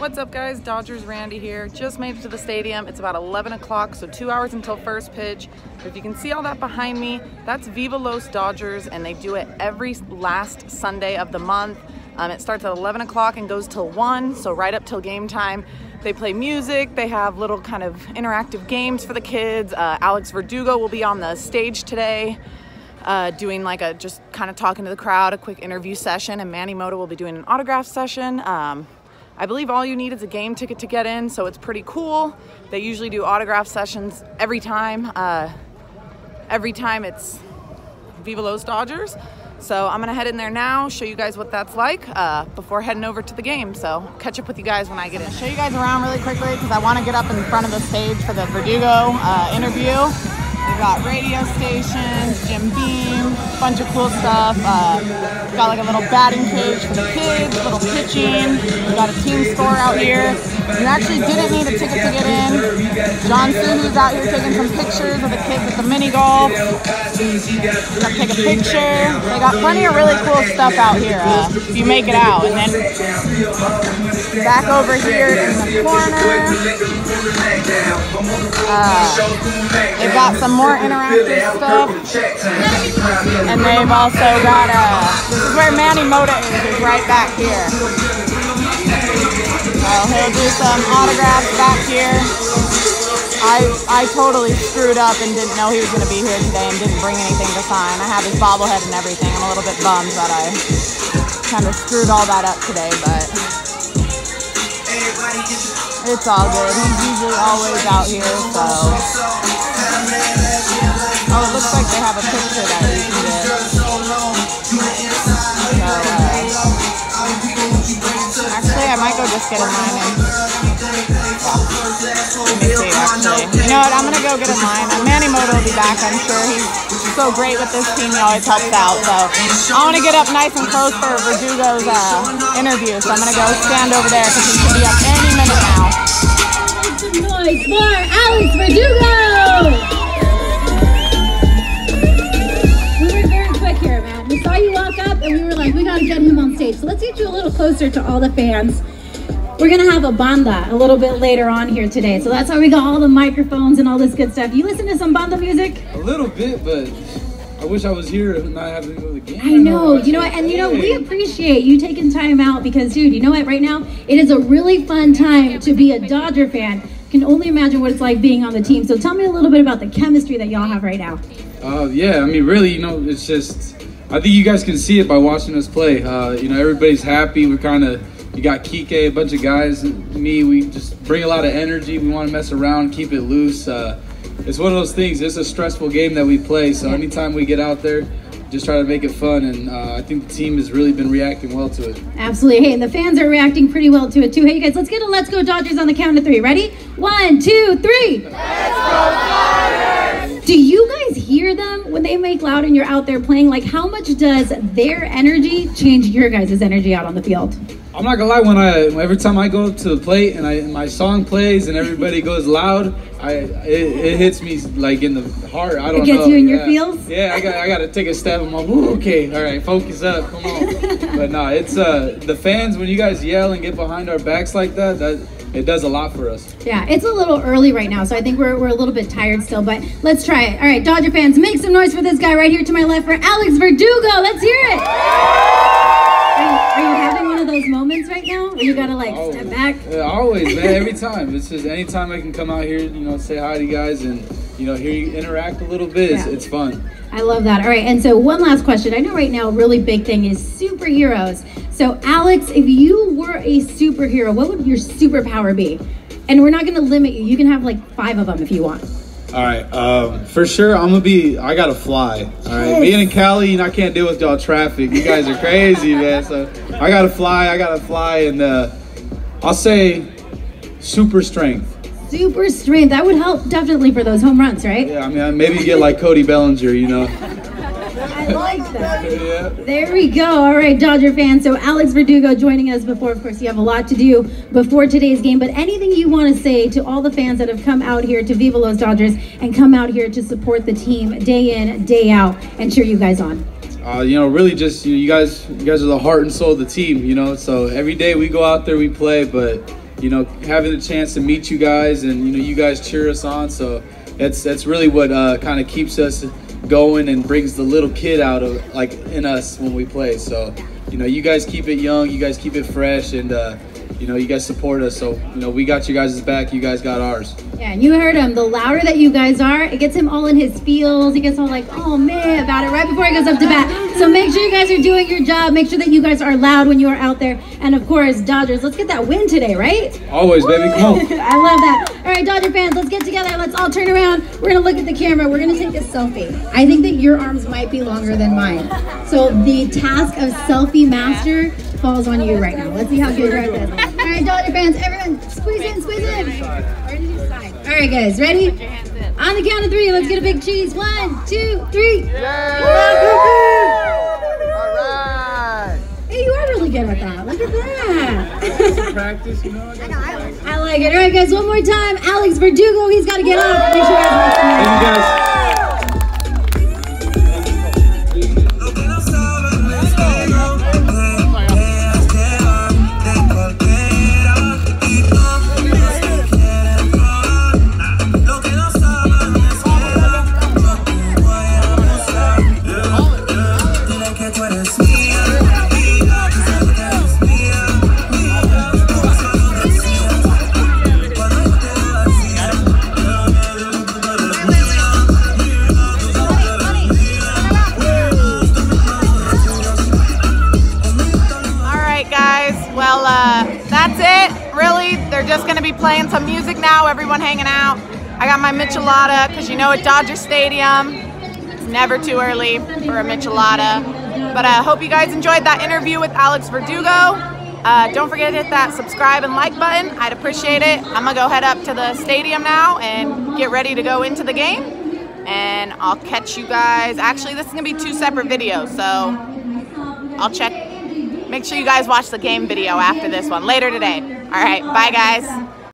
What's up, guys? Dodgers Randy here. Just made it to the stadium. It's about 11 o'clock, so 2 hours until first pitch. If you can see all that behind me, that's Viva Los Dodgers, and they do it every last Sunday of the month. It starts at 11 o'clock and goes till 1, so right up till game time. They play music, they have little kind of interactive games for the kids. Alex Verdugo will be on the stage today, doing like a, just kind of talking to the crowd, a quick interview session, and Manny Mota will be doing an autograph session. I believe all you need is a game ticket to get in, so it's pretty cool. They usually do autograph sessions every time. It's Viva Los Dodgers. So I'm gonna head in there now, show you guys what that's like before heading over to the game. So catch up with you guys when I get in. I'm gonna show you guys around really quickly because I wanna get up in front of the stage for the Verdugo interview. We've got radio stations, Jim Beam, a bunch of cool stuff. Got like a little batting cage for the kids, a little pitching. We got a team score out here. You actually didn't need a ticket to get in. Johnson, who's out here taking some pictures of the kids at the mini golf. We're gonna take a picture. They got plenty of really cool stuff out here if you make it out. And then back over here in the corner, they've got some more interactive stuff. And they've also got this is where Manny Mota is right back here. He'll do some autographs back here. I totally screwed up and didn't know he was going to be here today and didn't bring anything to sign. I have his bobblehead and everything. I'm a little bit bummed that I kind of screwed all that up today, but it's all good. He's usually always out here, so. Oh, it looks like they have a picture that you can get. I might go just get in line and you know what, I'm gonna go get in line. Manny Mota will be back, I'm sure. He's so great with this team, he always helps out. So I want to get up nice and close for Verdugo's interview, so I'm gonna go stand over there because he should be up any minute now. Make some noise for Alex Verdugo! We were very quick here, man. We saw you walk up and we were like, we gotta get him on stage. So let's get you a little closer to all the fans. We're gonna have a banda a little bit later on here today, so that's why we got all the microphones and all this good stuff. You listen to some banda music? A little bit, but I wish I was here and not having to go to the game. I know, you know what, and you know, we appreciate you taking time out because, dude, you know what, right now, it is a really fun time to be a Dodger fan. Can only imagine what it's like being on the team, so tell me a little bit about the chemistry that y'all have right now. Yeah, I mean, really, you know, it's just, I think you guys can see it by watching us play. You know, everybody's happy. We're kind of, you got Kike, a bunch of guys, me. We just bring a lot of energy. We want to mess around, keep it loose. It's one of those things. It's a stressful game that we play. So anytime we get out there, just try to make it fun, and I think the team has really been reacting well to it. Absolutely. Hey, and the fans are reacting pretty well to it too. Hey, you guys, let's get a Let's Go Dodgers on the count of three. Ready? 1, 2, 3. Let's go Dodgers! Do you guys hear them when they make loud and you're out there playing? Like, how much does their energy change your guys' energy out on the field? I'm not gonna lie, when every time I go up to the plate and my song plays and everybody goes loud, it hits me like in the heart. I don't know. It gets you in your feels? Yeah, I got to take a step. I'm like, ooh, okay, all right, focus up, come on. But no, it's the fans, when you guys yell and get behind our backs like that it does a lot for us. Yeah, it's a little early right now, so I think we're a little bit tired still, but let's try it. All right, Dodger fans, make some noise for this guy right here to my left for Alex Verdugo. Let's hear it. Are you having one of those moments right now where you got to, like, always step back? Yeah, always, man, every time. It's just anytime I can come out here, you know, say hi to you guys and, you know, hear you interact a little bit, it's fun. I love that. All right, and so one last question. I know right now a really big thing is superheroes. So, Alex, if you were a superhero, what would your superpower be? And we're not going to limit you. You can have, like, 5 of them if you want. All right, for sure, I got to fly. All right, being in Cali, and I can't deal with y'all traffic. You guys are crazy, man. So, I got to fly, and I'll say super strength. Super strength. That would help definitely for those home runs, right? Yeah, I mean, maybe get like Cody Bellinger, you know. I like that. Yeah. There we go. All right, Dodger fans. So Alex Verdugo joining us before. Of course, you have a lot to do before today's game, but anything you want to say to all the fans that have come out here to Viva Los Dodgers and come out here to support the team day in, day out and cheer you guys on? You know, really just, you guys are the heart and soul of the team, you know. So every day we go out there, we play, but you know, having the chance to meet you guys, and you know, you guys cheer us on. So that's really what kind of keeps us going and brings the little kid out of like in us when we play. So you know, you guys keep it young, you guys keep it fresh, and you know, you guys support us. So you know, we got you guys' back, you guys got ours. Yeah, and you heard him. The louder that you guys are, it gets him all in his feels. He gets all like, oh man, about it right before he goes up to bat. So make sure you guys are doing your job. Make sure that you guys are loud when you are out there. And of course, Dodgers, let's get that win today, right? Always, woo! Baby, come on. I love that. All right, Dodger fans, let's get together. Let's all turn around. We're gonna look at the camera. We're gonna take a selfie. I think that your arms might be longer than mine. So the task of selfie master falls on you right now. Let's see how good you're at this. All right, Dodger fans, everyone, squeeze in, squeeze in. All right, guys, ready? On the count of three, let's get a big cheese. 1, 2, 3. Yeah. All right. Hey, you are really good at that. Look at that. Practice, you know. I like it. All right, guys, one more time. Alex Verdugo, he's got to get up. Make sure you guys like him. Just gonna be playing some music now, everyone hanging out. I got my michelada, because you know at Dodger Stadium, it's never too early for a michelada. But I hope you guys enjoyed that interview with Alex Verdugo. Don't forget to hit that subscribe and like button. I'd appreciate it. I'm gonna go head up to the stadium now and get ready to go into the game. And I'll catch you guys. Actually, this is gonna be 2 separate videos, so I'll check. Make sure you guys watch the game video after this one later today. All right, bye guys.